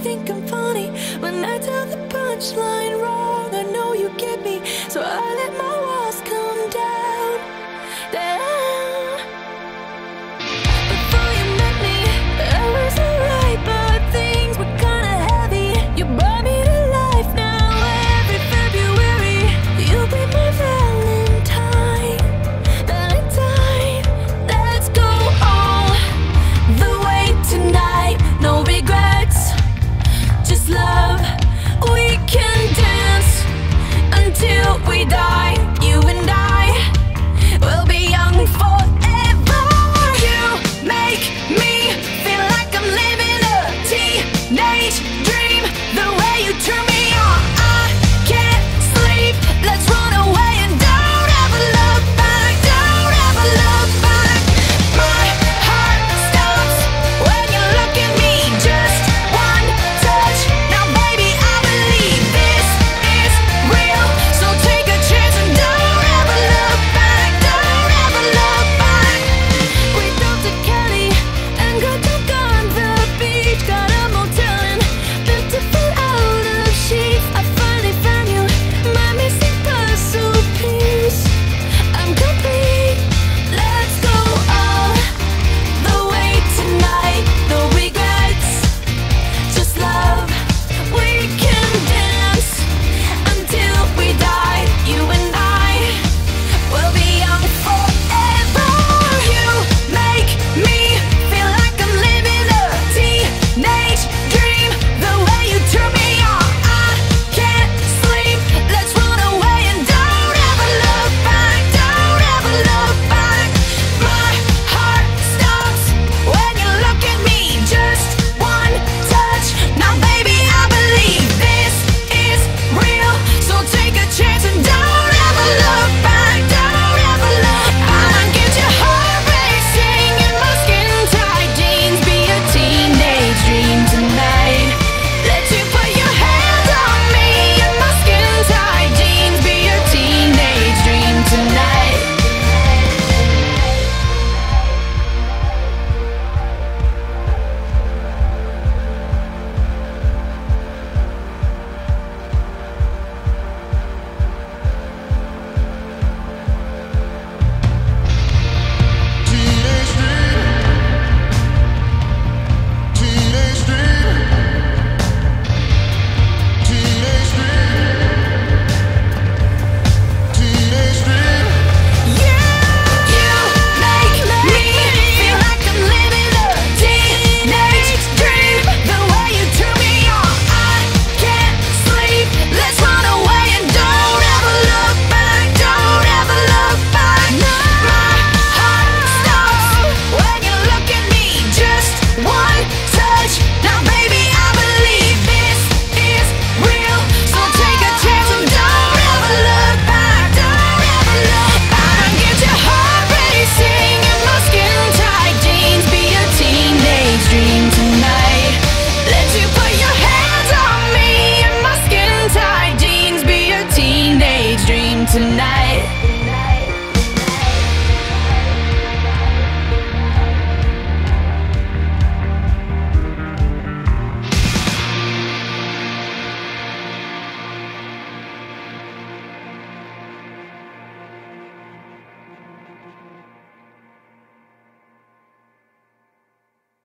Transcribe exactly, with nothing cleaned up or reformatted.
think I'm funny when I tell the punchline wrong. I know you get me, so I let my walls come down, down. Before you met me, I was alright, but things were kinda heavy. You brought me to life. Now every February, you'll be my Valentine, Valentine. Let's go all the way tonight. No regrets, love, we can dance until we die. You and I will be young forever. You make me feel like I'm living a teenage life.